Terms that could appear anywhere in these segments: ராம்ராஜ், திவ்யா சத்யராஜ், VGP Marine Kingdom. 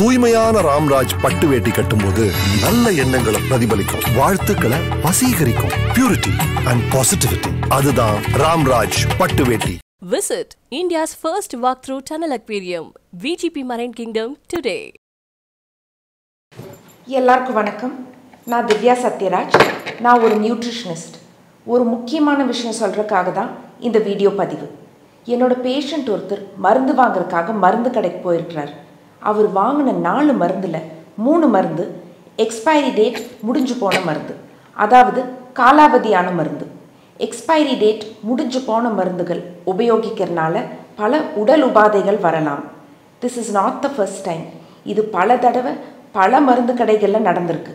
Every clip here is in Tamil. தூய்மையான ராம்ராஜ் பட்டு வேட்டி கட்டும்போது நல்ல எண்ணங்களை பிரதிபலிக்கும், வாழ்த்துக்களை வசீகரிக்கும். Purity and positivity. அதுதான் ராம்ராஜ் பட்டு வேட்டி. Visit India's first walk-through tunnel aquarium, VGP Marine Kingdom today. எல்லாருக்கும் வணக்கம். நான் திவ்யா சத்யராஜ். நான் ஒரு நியூட்ரிஷனிஸ்ட். ஒரு முக்கியமான விஷயம் சொல்றதுக்காக தான் இந்த வீடியோ பதிவு. என்னோட பேஷண்ட் ஒருத்தர் மருந்து வாங்குறதுக்காக மருந்து கடைக்கு போயிருக்கிறார். அவர் வாங்கின 4 மருந்தில் 3 மருந்து எக்ஸ்பைரி டேட் முடிஞ்சு போன மருந்து, அதாவது காலாவதியான மருந்து. எக்ஸ்பைரி டேட் முடிஞ்சு போன மருந்துகள் உபயோகிக்கிறனால பல உடல் உபாதைகள் வரலாம். This is not the first time. இது பல தடவை பல மருந்து கடைகளில் நடந்திருக்கு.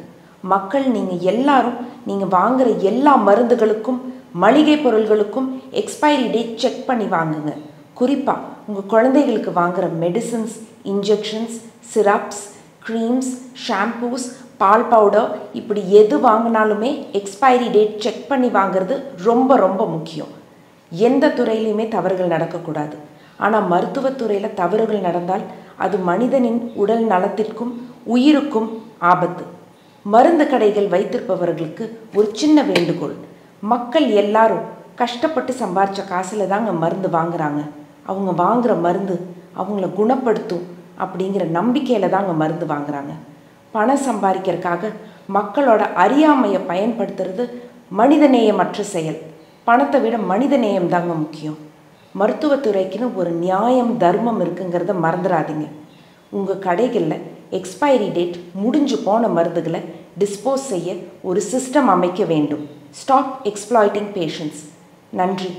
மக்கள் நீங்கள் வாங்குகிற எல்லா மருந்துகளுக்கும் மளிகை பொருள்களுக்கும் எக்ஸ்பைரி டேட் செக் பண்ணி வாங்குங்க. குறிப்பாக உங்கள் குழந்தைகளுக்கு வாங்குகிற medicines, injections, syrups, creams, shampoos, பால் பவுடர், இப்படி எது வாங்கினாலுமே எக்ஸ்பைரி டேட் செக் பண்ணி வாங்கிறது ரொம்ப ரொம்ப முக்கியம். எந்த துறையிலையுமே தவறுகள் நடக்கக்கூடாது. ஆனால் மருத்துவத்துறையில் தவறுகள் நடந்தால் அது மனிதனின் உடல் நலத்திற்கும் உயிருக்கும் ஆபத்து. மருந்து கடைகள் வைத்திருப்பவர்களுக்கு ஒரு சின்ன வேண்டுகோள். மக்கள் எல்லாரும் கஷ்டப்பட்டு சம்பாரித்த காசில் தாங்க மருந்து வாங்குகிறாங்க. அவங்க வாங்குகிற மருந்து அவங்கள குணப்படுத்தும் அப்படிங்கிற நம்பிக்கையில் தாங்க மருந்து வாங்குகிறாங்க. பணம் சம்பாதிக்கிறதுக்காக மக்களோட அறியாமையை பயன்படுத்துறது மனிதநேயமற்ற செயல். பணத்தை விட மனிதநேயம் தாங்க முக்கியம். மருத்துவத்துறைக்குன்னு ஒரு நியாயம், தர்மம் இருக்குங்கிறத மறந்துடாதீங்க. உங்கள் கடைகளில் எக்ஸ்பைரி டேட் முடிஞ்சு போன மருந்துகளை டிஸ்போஸ் செய்ய ஒரு சிஸ்டம் அமைக்க வேண்டும். Stop exploiting patients. நன்றி,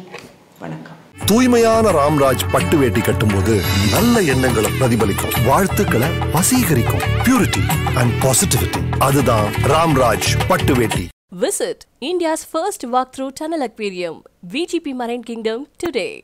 வணக்கம். தூய்மையான ராம்ராஜ் பட்டு வேட்டி கட்டும்போது நல்ல எண்ணங்களை பிரதிபலிக்கும், வாழ்த்துக்களை வசீகரிக்கும். Purity and positivity. அதுதான் ராம்ராஜ் பட்டு வேட்டி. Visit India's first walk-through tunnel aquarium, VGP Marine Kingdom today.